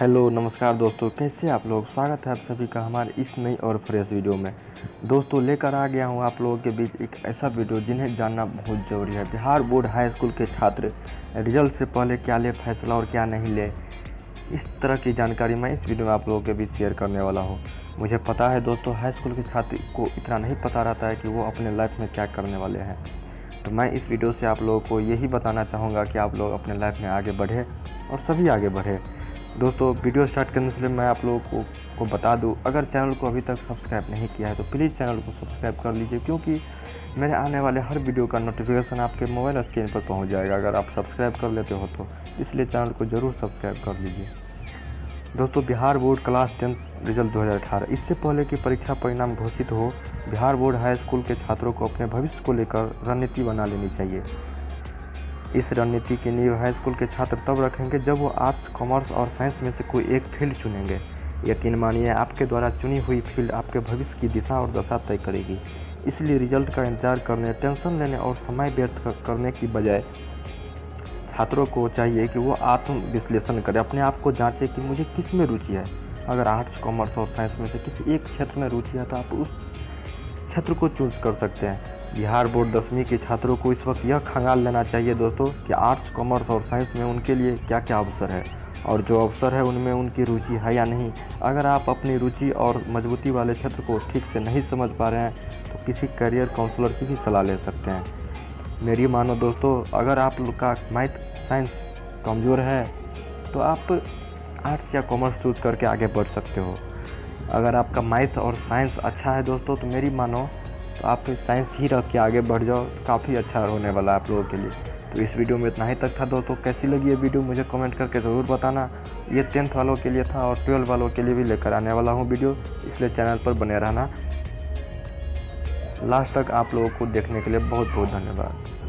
Hello नमस्कार दोस्तों, कैसे आप लोग। स्वागत है आप सभी का हमारे इस नई और फ्रेश वीडियो में। दोस्तों लेकर आ गया हूं आप लोगों के बीच एक ऐसा वीडियो जिन्हें जानना बहुत ज़रूरी है। बिहार बोर्ड हाई स्कूल के छात्र रिजल्ट से पहले क्या ले फैसला और क्या नहीं ले, इस तरह की जानकारी मैं इस वीडियो में आप लोगों के बीच शेयर करने वाला हूँ। मुझे पता है दोस्तों, हाई स्कूल के छात्र को इतना नहीं पता रहता है कि वो अपने लाइफ में क्या करने वाले हैं। तो मैं इस वीडियो से आप लोगों को यही बताना चाहूँगा कि आप लोग अपने लाइफ में आगे बढ़े और सभी आगे बढ़े। दोस्तों वीडियो स्टार्ट करने से पहले मैं आप लोगों को बता दूं, अगर चैनल को अभी तक सब्सक्राइब नहीं किया है तो प्लीज़ चैनल को सब्सक्राइब कर लीजिए, क्योंकि मेरे आने वाले हर वीडियो का नोटिफिकेशन आपके मोबाइल स्क्रीन पर पहुंच जाएगा अगर आप सब्सक्राइब कर लेते हो तो। इसलिए चैनल को ज़रूर सब्सक्राइब कर लीजिए। दोस्तों बिहार बोर्ड क्लास 10 रिजल्ट 2018, इससे पहले कि परीक्षा परिणाम घोषित हो, बिहार बोर्ड हाई स्कूल के छात्रों को अपने भविष्य को लेकर रणनीति बना लेनी चाहिए। इस रणनीति की नींव हाई स्कूल के छात्र तब रखेंगे जब वो आर्ट्स, कॉमर्स और साइंस में से कोई एक फील्ड चुनेंगे। यकीन मानिए आपके द्वारा चुनी हुई फील्ड आपके भविष्य की दिशा और दशा तय करेगी। इसलिए रिजल्ट का इंतजार करने, टेंशन लेने और समय व्यर्थ करने की बजाय छात्रों को चाहिए कि वो आत्म विश्लेषण करें, अपने आप को जांचें कि मुझे किस में रुचि है। अगर आर्ट्स, कॉमर्स और साइंस में से किसी एक क्षेत्र में रुचि है तो आप उस क्षेत्र को चूज कर सकते हैं। बिहार बोर्ड 10वीं के छात्रों को इस वक्त यह खंगाल लेना चाहिए दोस्तों कि आर्ट्स, कॉमर्स और साइंस में उनके लिए क्या क्या अवसर है और जो अवसर है उनमें उनकी रुचि है या नहीं। अगर आप अपनी रुचि और मजबूती वाले क्षेत्र को ठीक से नहीं समझ पा रहे हैं तो किसी करियर काउंसलर की भी सलाह ले सकते हैं। मेरी मानो दोस्तों, अगर आप लोग का मैथ, साइंस कमज़ोर है तो आप आर्ट्स या कॉमर्स चूज करके आगे बढ़ सकते हो। अगर आपका मैथ और साइंस अच्छा है दोस्तों तो मेरी मानो तो आप साइंस ही रख के आगे बढ़ जाओ, काफ़ी अच्छा होने वाला है आप लोगों के लिए। तो इस वीडियो में इतना ही तक था दोस्तों। कैसी लगी ये वीडियो मुझे कमेंट करके ज़रूर बताना। ये 10th वालों के लिए था और 12 वालों के लिए भी लेकर आने वाला हूँ वीडियो, इसलिए चैनल पर बने रहना। लास्ट तक आप लोगों को देखने के लिए बहुत बहुत धन्यवाद।